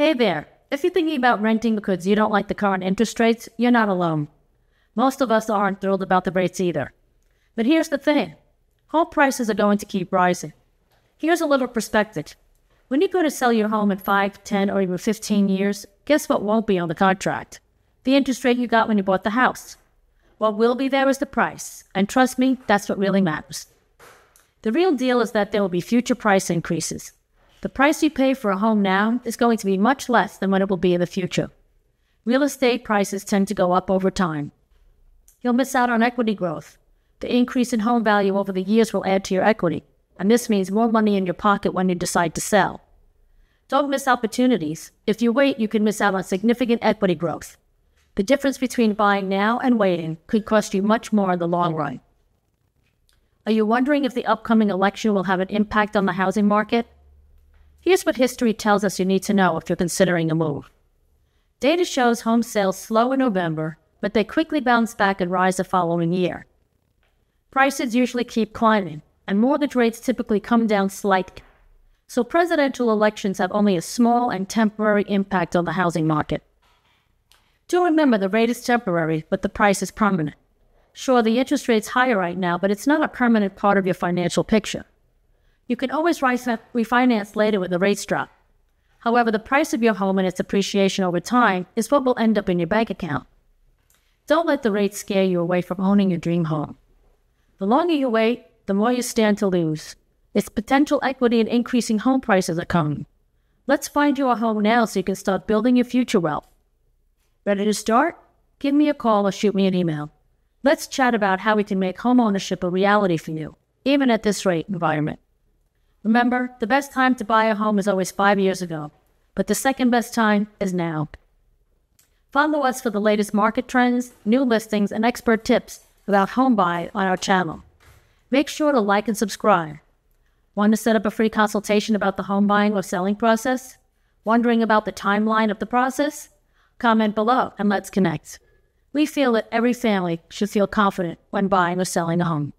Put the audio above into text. Hey there, if you're thinking about renting because you don't like the current interest rates, you're not alone. Most of us aren't thrilled about the rates either. But here's the thing, home prices are going to keep rising. Here's a little perspective. When you go to sell your home in 5, 10, or even 15 years, guess what won't be on the contract? The interest rate you got when you bought the house. What will be there is the price, and trust me, that's what really matters. The real deal is that there will be future price increases. The price you pay for a home now is going to be much less than what it will be in the future. Real estate prices tend to go up over time. You'll miss out on equity growth. The increase in home value over the years will add to your equity, and this means more money in your pocket when you decide to sell. Don't miss opportunities. If you wait, you can miss out on significant equity growth. The difference between buying now and waiting could cost you much more in the long run. Are you wondering if the upcoming election will have an impact on the housing market? Here's what history tells us you need to know if you're considering a move. Data shows home sales slow in November, but they quickly bounce back and rise the following year. Prices usually keep climbing, and mortgage rates typically come down slightly. So presidential elections have only a small and temporary impact on the housing market. Do remember, the rate is temporary, but the price is permanent. Sure, the interest rate's higher right now, but it's not a permanent part of your financial picture. You can always refinance later when the rates drop. However, the price of your home and its appreciation over time is what will end up in your bank account. Don't let the rates scare you away from owning your dream home. The longer you wait, the more you stand to lose. It's potential equity and increasing home prices are coming. Let's find you a home now so you can start building your future wealth. Ready to start? Give me a call or shoot me an email. Let's chat about how we can make homeownership a reality for you, even at this rate environment. Remember, the best time to buy a home is always 5 years ago, but the second best time is now. Follow us for the latest market trends, new listings, and expert tips about home buying on our channel. Make sure to like and subscribe. Want to set up a free consultation about the home buying or selling process? Wondering about the timeline of the process? Comment below and let's connect. We feel that every family should feel confident when buying or selling a home.